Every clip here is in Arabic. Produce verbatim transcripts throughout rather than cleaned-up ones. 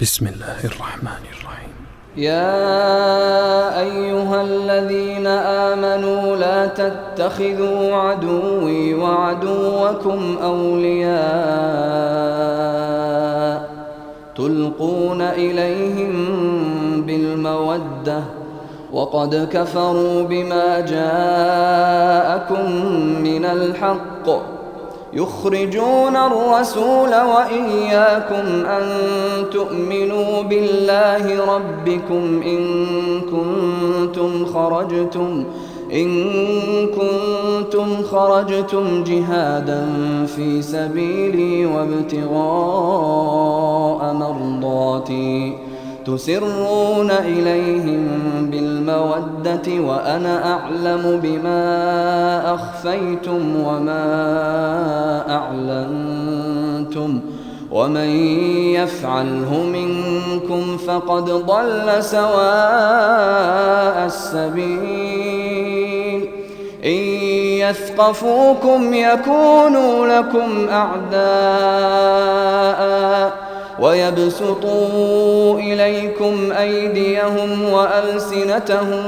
بسم الله الرحمن الرحيم. يا أيها الذين آمنوا لا تتخذوا عدوي وعدوكم أولياء تلقون إليهم بالمودة وقد كفروا بما جاءكم من الحق يخرجون الرسول وإياكم أن تؤمنوا بالله ربكم إن كنتم خرجتم إن كنتم خرجتم جهادا في سبيلي وابتغاء مرضاتي تسرون إليهم بالمودة وأنا أعلم بما أخفيتم وما أعلنتم ومن يفعله منكم فقد ضل سواء السبيل. إن يثقفوكم يكونوا لكم أعداء ويبسطوا إليكم أيديهم وألسنتهم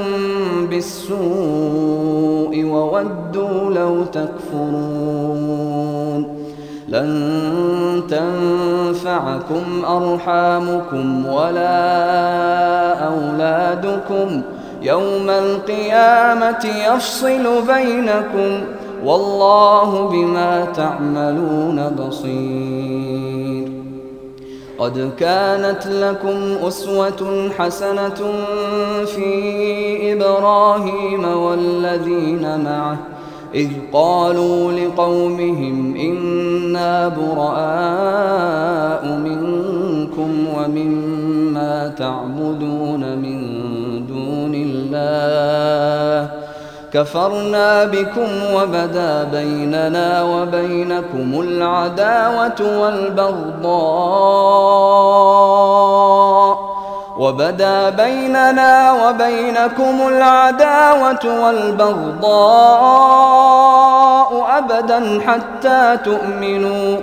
بالسوء وودوا لو تكفرون. لن تنفعكم أرحامكم ولا أولادكم يوم القيامة يفصل بينكم والله بما تعملون بصير. قد كانت لكم أسوة حسنة في إبراهيم والذين معه إذ قالوا لقومهم إنا براء منكم ومما تعبدون من دون الله كفرنا بكم وبدا بيننا وبينكم العداوة والبغضاء وبدا بيننا وبينكم العداوة والبغضاء أبدا حتى تؤمنوا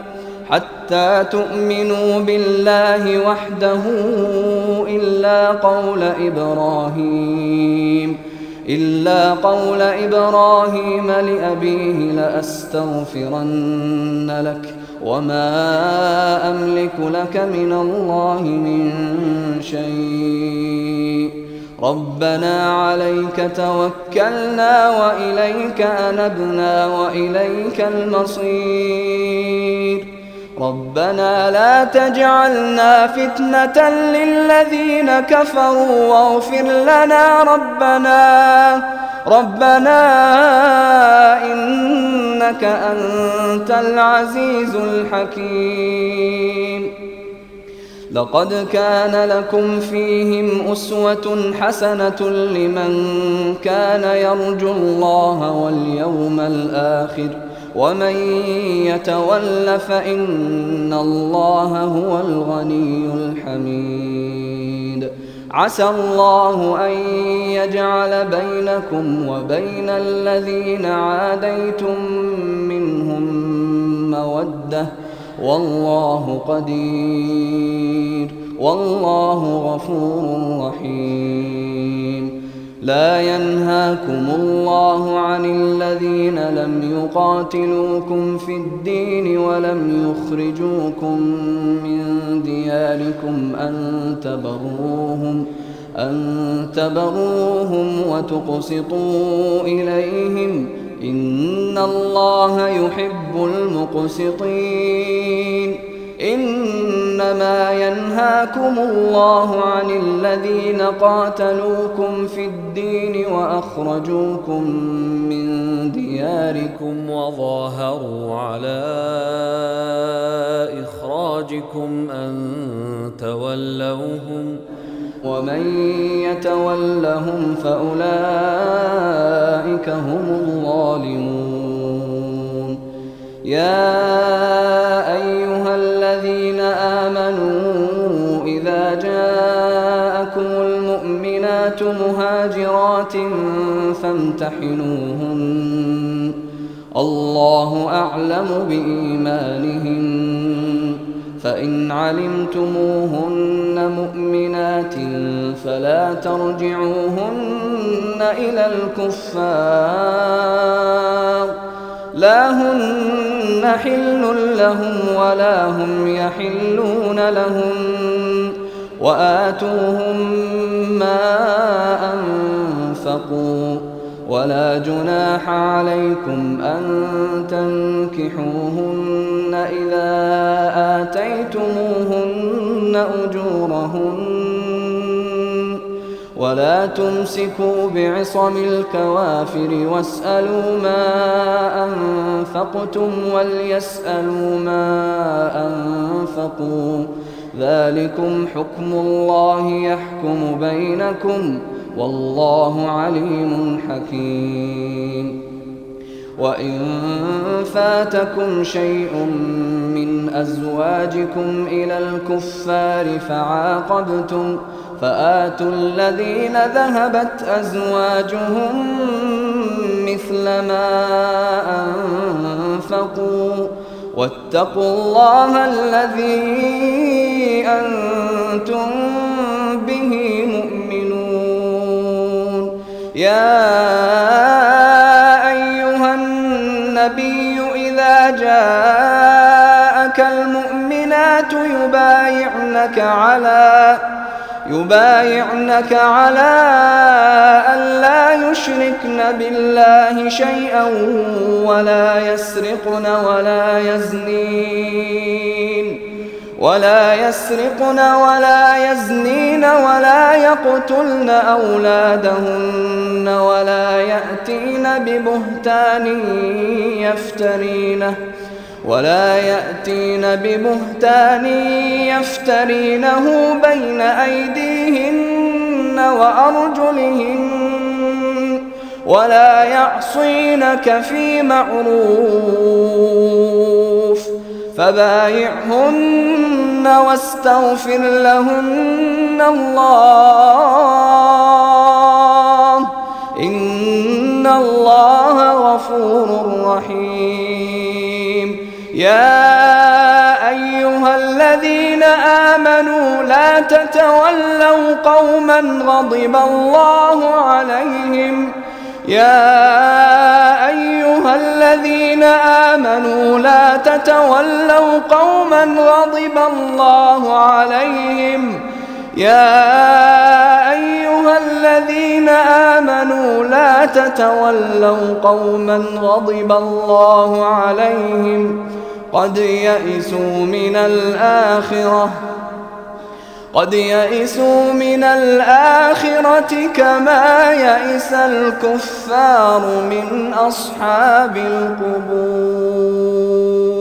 حتى تؤمنوا بالله وحده إلا قول إبراهيم إلا قول إبراهيم لأبيه لأستغفرن لك وما أملك لك من الله من شيء. ربنا عليك توكلنا وإليك أنبنا وإليك المصير. ربنا لا تجعلنا فتنة للذين كفروا واغفر لنا ربنا ربنا إنك أنت العزيز الحكيم. لقد كان لكم فيهم أسوة حسنة لمن كان يرجو الله واليوم الآخر ومن يتول فإن الله هو الغني الحميد. عسى الله أن يجعل بينكم وبين الذين عاديتم منهم مودة والله قدير والله غفور رحيم. لا ينهاكم الله عن الذين لم يقاتلوكم في الدين ولم يخرجوكم من دياركم أن تبروهم أن تبروهم وتقسطوا إليهم إن الله يحب المقسطين. إنما ينهاكم الله عن الذين قاتلوكم في الدين وأخرجوكم من دياركم وظاهروا على إخراجكم أن تولوهم ومن يتولهم فأولئك هم الظالمون. يا أيها الذين آمنوا إذا جاءكم المؤمنات مهاجرات فامتحنوهن الله أعلم بإيمانهن فإن علمتموهن مؤمنات فلا ترجعوهن إلى الكفار، لا هن حل لهم ولا هم يحلون لهم، وآتوهم ما أنفقوا، ولا جناح عليكم أن تنكحوهن إذا آتيتموهن أجورهن، ولا تمسكوا بعصم الكوافر واسألوا ما أنفقتم وليسألوا ما أنفقوا، ذلكم حكم الله يحكم بينكم، والله عليم حكيم. وإن فاتكم شيء من أزواجكم إلى الكفار فعاقبتم فآتوا الذين ذهبت أزواجهم مثل ما أنفقوا، واتقوا الله الذي أنتم به مؤمنون. يا أيها النبي إذا جاءك المؤمنات يبايعنك على يبايعنك على أن لا يشركن بالله شيئا ولا يسرقن ولا يزنين ولا يسرقن ولا يزنين ولا يقتلن أولادهن ولا يأتين ببهتان يفترينه ولا يأتين ببهتان يفترينه بين أيديهن وأرجلهن ولا يعصينك في معروف، فبايعهن واستغفر لهن الله، إن الله غفور رحيم. يا أيها الذين آمنوا لا تتولوا قوما غضب الله عليهم يا أيها الذين آمنوا لا تتولوا قوما غضب الله عليهم يا أيها الذين آمنوا لا تتولوا قوما غضب الله عليهم قد يئسوا من الآخرة قد يئسوا من الآخرة كما يئس الكفار من أصحاب القبور.